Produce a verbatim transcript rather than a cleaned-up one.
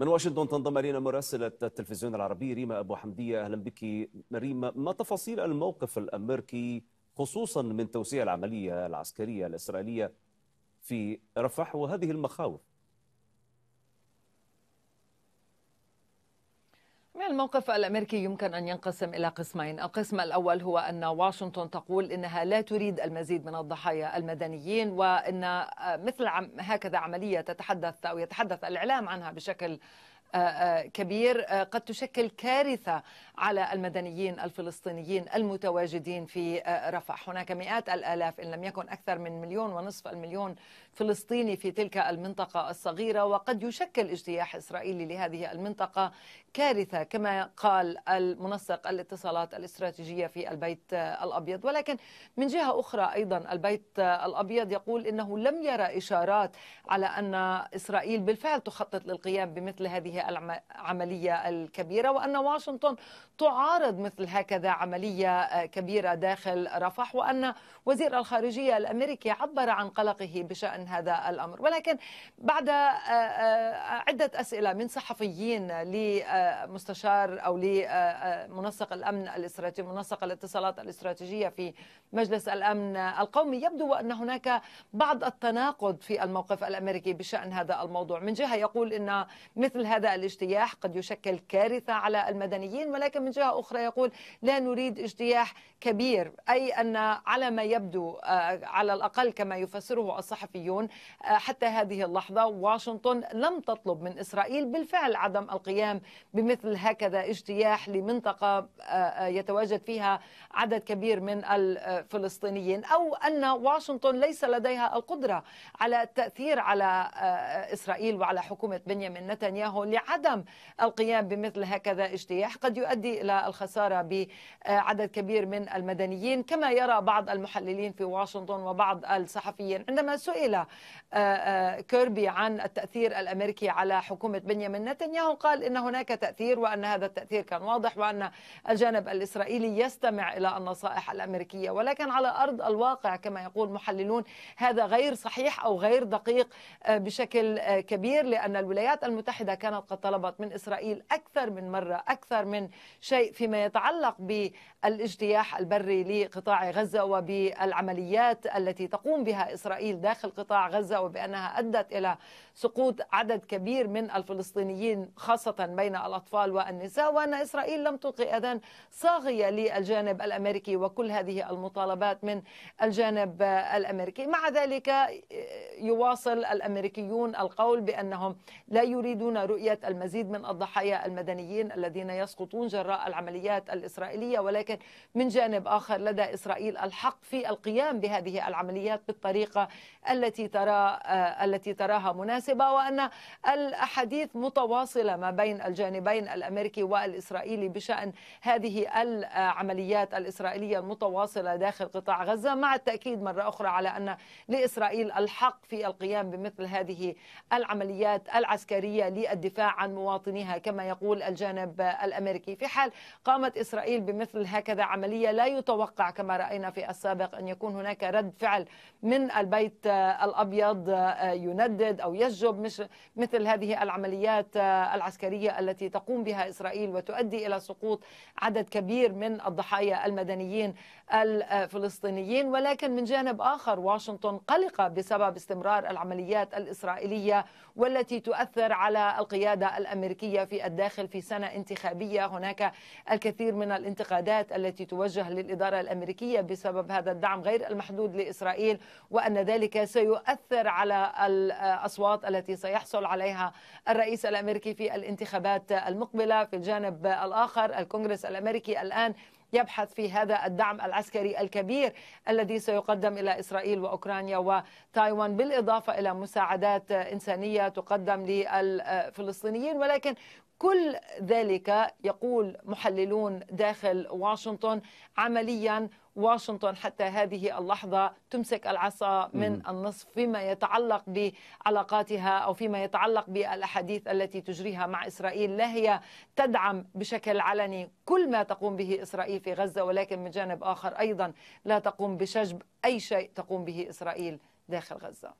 من واشنطن تنضم الينا مراسله التلفزيون العربي ريما ابو حمديه. اهلا بك ريما، ما تفاصيل الموقف الامريكي خصوصا من توسيع العمليه العسكريه الاسرائيليه في رفح وهذه المخاوف؟ الموقف الأمريكي يمكن أن ينقسم إلى قسمين. القسم الأول هو أن واشنطن تقول أنها لا تريد المزيد من الضحايا المدنيين، وأن مثل هكذا عملية تتحدث أو يتحدث الإعلام عنها بشكل كبير قد تشكل كارثة على المدنيين الفلسطينيين المتواجدين في رفح. هناك مئات الآلاف إن لم يكن أكثر من مليون ونصف المليون فلسطيني في تلك المنطقة الصغيرة، وقد يشكل اجتياح إسرائيلي لهذه المنطقة كارثة كما قال المنسق الاتصالات الاستراتيجية في البيت الأبيض. ولكن من جهة أخرى أيضا البيت الأبيض يقول إنه لم يرى إشارات على أن إسرائيل بالفعل تخطط للقيام بمثل هذه العملية الكبيرة، وأن واشنطن تعارض مثل هكذا عملية كبيرة داخل رفح، وأن وزير الخارجية الأمريكي عبر عن قلقه بشأن هذا الأمر. ولكن بعد عدة أسئلة من صحفيين لمستشار أو لمنسق الأمن الاستراتيجي منسق الاتصالات الاستراتيجية في مجلس الأمن القومي، يبدو أن هناك بعض التناقض في الموقف الأمريكي بشأن هذا الموضوع. من جهة يقول أن مثل هذا الاجتياح قد يشكل كارثة على المدنيين، ولكن من جهة أخرى يقول لا نريد اجتياح كبير، أي أن على ما يبدو على الأقل كما يفسره الصحفيون حتى هذه اللحظة واشنطن لم تطلب من إسرائيل بالفعل عدم القيام بمثل هكذا اجتياح لمنطقة يتواجد فيها عدد كبير من الفلسطينيين، أو أن واشنطن ليس لديها القدرة على التأثير على إسرائيل وعلى حكومة بنيامين نتنياهو لعدم القيام بمثل هكذا اجتياح قد يؤدي إلى الخسارة بعدد كبير من المدنيين كما يرى بعض المحللين في واشنطن وبعض الصحفيين. عندما سئل كيربي عن التأثير الأمريكي على حكومة بنيامين نتنياهو قال إن هناك تأثير، وأن هذا التأثير كان واضح، وأن الجانب الإسرائيلي يستمع إلى النصائح الأمريكية. ولكن على أرض الواقع كما يقول محللون هذا غير صحيح أو غير دقيق بشكل كبير، لأن الولايات المتحدة كانت قد طلبت من إسرائيل أكثر من مرة أكثر من شيء فيما يتعلق بالاجتياح البري لقطاع غزة وبالعمليات التي تقوم بها إسرائيل داخل قطاع غزة، وبأنها أدت إلى سقوط عدد كبير من الفلسطينيين خاصة بين الأطفال والنساء، وأن إسرائيل لم تلقي أذان صاغية للجانب الأمريكي وكل هذه المطالبات من الجانب الأمريكي. مع ذلك يواصل الأمريكيون القول بأنهم لا يريدون رؤية المزيد من الضحايا المدنيين الذين يسقطون جراء العمليات الإسرائيلية، ولكن من جانب آخر لدى إسرائيل الحق في القيام بهذه العمليات بالطريقة التي ترى التي تراها مناسبة، وأن الأحاديث متواصلة ما بين الجانبين الأمريكي والإسرائيلي بشأن هذه العمليات الإسرائيلية المتواصلة داخل قطاع غزة، مع التأكيد مرة أخرى على أن لإسرائيل الحق في القيام بمثل هذه العمليات العسكرية للدفاع عن مواطنيها كما يقول الجانب الأمريكي. في حال قامت إسرائيل بمثل هكذا عملية لا يتوقع كما رأينا في السابق أن يكون هناك رد فعل من البيت الأبيض يندد أو يشجب مش مثل هذه العمليات العسكرية التي تقوم بها إسرائيل وتؤدي إلى سقوط عدد كبير من الضحايا المدنيين الفلسطينيين. ولكن من جانب آخر واشنطن قلقة بسبب استمرار العمليات الإسرائيلية والتي تؤثر على القيادة الأمريكية في الداخل في سنة انتخابية. هناك الكثير من الانتقادات التي توجه للإدارة الأمريكية بسبب هذا الدعم غير المحدود لإسرائيل، وأن ذلك سيؤثر على الأصوات التي سيحصل عليها الرئيس الأمريكي في الانتخابات المقبلة. في الجانب الآخر الكونغرس الأمريكي الآن يبحث في هذا الدعم العسكري الكبير الذي سيقدم إلى إسرائيل وأوكرانيا وتايوان، بالإضافة إلى مساعدات إنسانية تقدم للفلسطينيين. ولكن كل ذلك يقول محللون داخل واشنطن عملياً واشنطن حتى هذه اللحظة تمسك العصا من النصف فيما يتعلق بعلاقاتها أو فيما يتعلق بالأحاديث التي تجريها مع إسرائيل. لا هي تدعم بشكل علني كل ما تقوم به إسرائيل في غزة، ولكن من جانب آخر أيضا لا تقوم بشجب أي شيء تقوم به إسرائيل داخل غزة.